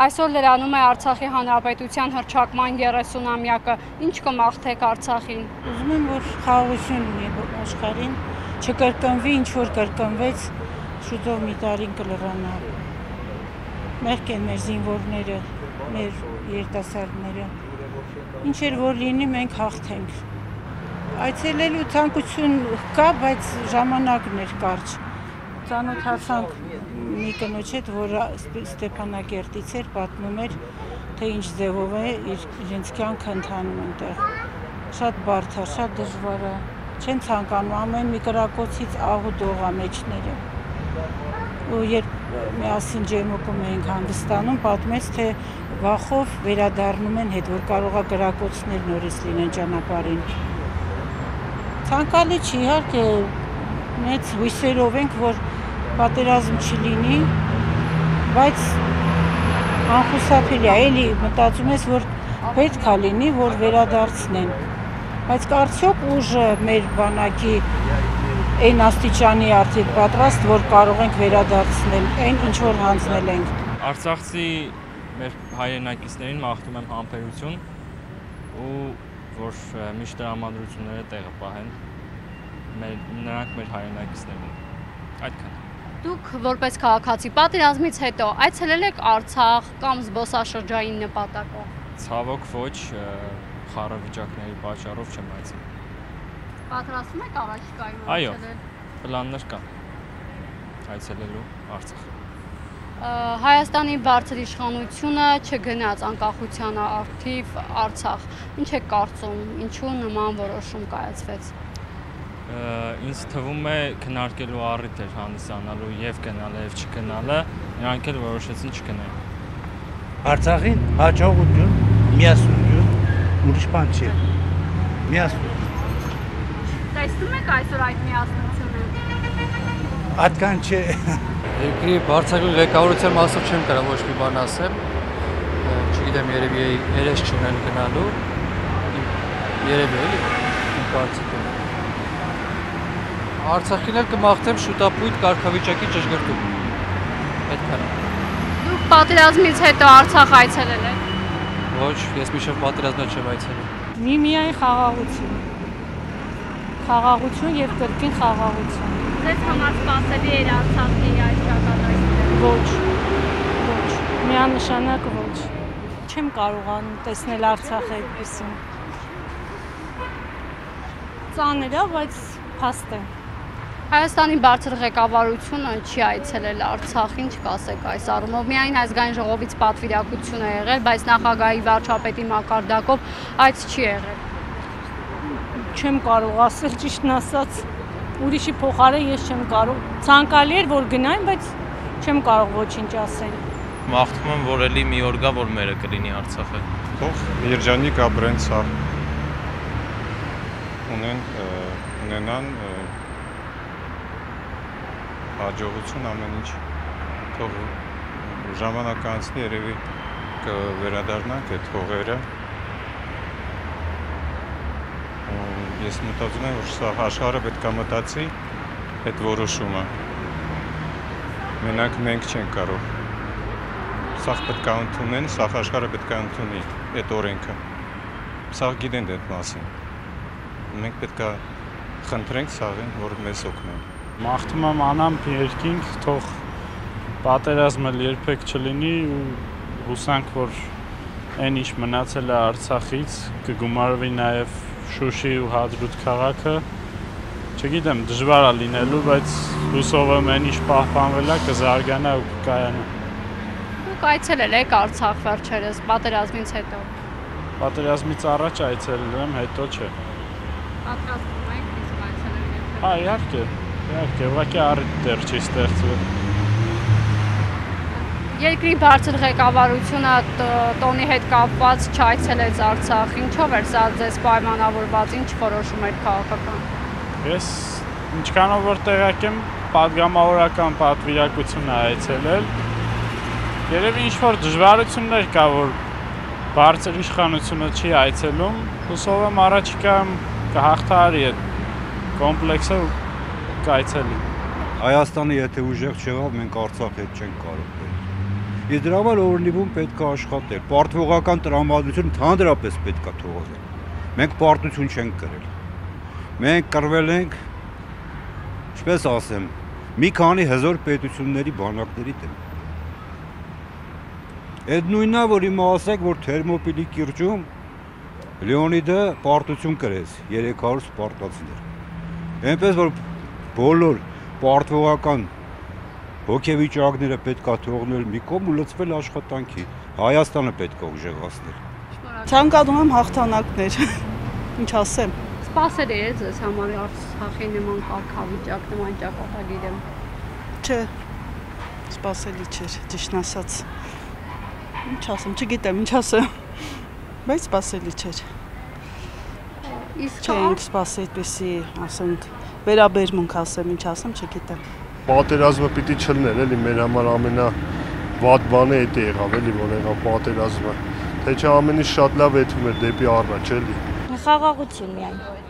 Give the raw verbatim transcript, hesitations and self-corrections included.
Այսօր լրանում է Արցախի Հանրապետության հռչակման երեսունամյակը, ինչ կմաղթեք Արցախին։ Ուզում եմ, որ խաղաղություն լինի աշխարհին, չկրկնվի ինչ որ կրկնվեց, շուտով մի տարին կլրանա։ Մեղք են մեր զինվորները, մեր երիտասարդները։ Ինչ էր որ լինի, մենք հաղթենք։ Այցելելու ցանկություն կա, բայց ժամանակն էր կարճ։ Ծանոթացանք մի կնոջ հետ, որ Ստեփանակերտից էր, պատմում էր, թե ինչ ձևով է իրենց կյանքը ընթանում այնտեղ։ Շատ բարդ է, շատ դժվար է, չեն ցանկանում ամեն մի կրակոցից աղ ու դող ամեջները։ Ու երբ միասին ջերմուկում էինք հանգստանում, պատմեց, թե վախով վերադառնում են հետ, որ կարող է կրակոցներ նորից լինեն ճանապարհին։ Ցանկալի չի, իհարկե, մեծ հույսերով ենք, որ պատերազմ չլինի, բայց անխուսափելի է, էլի մտածում ես, որ պետք է լինի, որ վերադարձնեն, բայց արդյոք ուժը մեր բանակի այն աստիճանի արդյոք պատրաստ, որ կարող ենք վերադարձնել այն, ինչ որ հանձնել ենք։ Արցախցի մեր հայրենակիցներին մաղթում եմ համբերություն ու որ միշտ դրամադրությունները տեղը պահեն նրանք մեր հայրենակիցներին։ Այդքան։ Դուք որպես քաղաքացի պատերազմից հետո այցելել եք Արցախ կամ զբոսաշրջային նպատակով։ Ցավոք ոչ, խառավիճակների պատճառով չեմ այցելել։ Պատրաստվում եք առաջիկայում այցելել։ Այո, պլաններ կա այցելելու Արցախ։ Հայաստանի բարձր իշխանությունը չգնաց անկախության առթիվ Արցախ։ Ինչ է կարծում, ինչու նման որոշում կայացվեց։ Ինձ թվում է քննարկելու առիթ էր հանդիսանալու եւ գնալը եւ չգնալը, նրանք էլ որոշեցին չգնալ։ Արցախին հաջողություն, միասնություն, ուրիշ բան չի։ Միասնություն։ Տեսնում եք այսօր այդ միասնությունը։ Այդքան չէ։ Երկրի բարձրագույն ղեկավարության մասով չեմ կարող ոչ մի բան ասեմ։ Չգիտեմ, երևի երես չունեն գնալու։ Երևի էլի իմ կարծիքով։ Արցախին էլ կմաղթեմ շուտապույտ կարգավիճակի ճշգրտում։ Այդքան։ Դուք պատերազմից հետո Արցախ այցելել եք։ Ոչ, ես միշտ պատերազմից չեմ այցելել։ Մի միայն խաղաղություն։ Խաղաղություն եւ կրկին խաղաղություն։ Ձեզ համար սպասելի էր Արցախի այս ճակատագիրը։ Ոչ։ Ոչ, միանշանակ ոչ։ Չեմ կարողանում տեսնել Արցախը այդպեսին։ Ծանր է, բայց փաստ է։ Հայաստանի բարձր ղեկավարությունը չի այցելել Արցախին, չկասեք այս առումով։ Միայն Ազգային ժողովից պատվիրակություն է եղել, բայց նախագահի վարչապետի մակարդակով այց չի եղել։ Չեմ կարող ասել ճիշտն ասած, ուրիշի փոխարեն ես չեմ կարող։ Ցանկալի էր որ գնային, բայց չեմ կարող ոչինչ ասել։ Մաղթում եմ, որ էլի մի օր գա, որ մերը կլինի Արցախը։ Փող երջանիկ ապրենցա ունեն ունենան հաջողություն ամեն ինչ, թող ժամանակ անցնի, երևի կվերադառնանք այդ հողերը։ Ես մտածում եմ, որ աշխարհը պետք է մտածի այդ որոշումը։ Մենակ մենք չենք կարող։ Սա պետք է ընդունեն, սա աշխարհը պետք է ընդունի այդ օրենքը։ Սա գիտեն այդ մասին։ Մենք պետք է խնդրենք սաղին, որ մեզ օգնեն։ Մաղթում եմ անամփ երկինք, թող պատերազմը երբեք չլինի ու հուսանք, որ այն ինչ մնացել է Արցախից, կգումարվի նաև Շուշի ու Հադրուտ քաղաքը։ Չգիտեմ, դժվար է լինելու, բայց հուսով եմ այն ինչ պահպանվել է, կզարգանա ու կկայանա։ Դուք այցելել եք Արցախ վերջերս, պատերազմից հետո։ Պատերազմից առաջ այցելել եմ, հետո չէ։ Պատրաստվում եք իսկ այցելել եք։ Հա, իհարկե։ Կեղվակի առիթ դեռ չի ստեղծվել։ Երկրի բարձր ղեկավարությունը տոնի հետ կապված չայցելեց Արցախ, ինչով էր սա ձեզ պայմանավորված, ինչ որոշում էր քաղաքական։ Ես ինչքանով որ տեղյակ եմ, պատգամավորական պատվիրակություն այցելել։ Երևի ինչ որ դժվարություններ կա, որ բարձր իշխանությունը չի այցելում, հուսով եմ առաջիկայում կհաղթահարի այդ կոմպլեքսը Հայաստանը եթե ուժեղ չեղավ, մենք Արցախ հետ չենք կարող։ Իդրա համար օրնիվում պետք է աշխատել։ Պարտվողական տրամադրությունը ընդհանրապես պետք է թողնել։ Մենք պարտություն չենք կրել։ Մենք կրվել ենք, ինչպես ասեմ, մի քանի հզոր պետությունների բանակների դեմ։ Այդ նույնն է, որ իմ ասեք, որ Թերմոպիլի կիրճում Լեոնիդը պարտություն կրեց երեք հարյուր սպարտացիներ։ Այնպես որ բոլոր պարտվողական հոգեվիճակները պետք է թողնել մի կողմ ու լծվել աշխատանքի։ Հայաստանը պետք է ուժեղացնել։ Ցանկանում եմ հաղթանակներ։ Ինչ ասեմ։ Սպասել է ձեզ համար Արցախի նման կարգավիճակ, նման ճակատագիրը։ Չէ։ Սպասելի չէր, ճիշտ ասած։ Ինչ ասեմ, չգիտեմ, ինչ ասեմ։ Բայց սպասելի չէր։ Իսկ չենք սպասի այդպիսի, ասենք, վերաբերմունք ասեմ, ինչ ասեմ, չգիտեմ։ Պատերազմը պիտի չլներ, էլի մեր համար ամենավատ բանը էդ է եղավ, էլի որ եղավ պատերազմը, թե չէ ամեն ինչ շատ լավ էթում էր դեպի առնա, չէ՞լի։ Խաղաղություն միայն։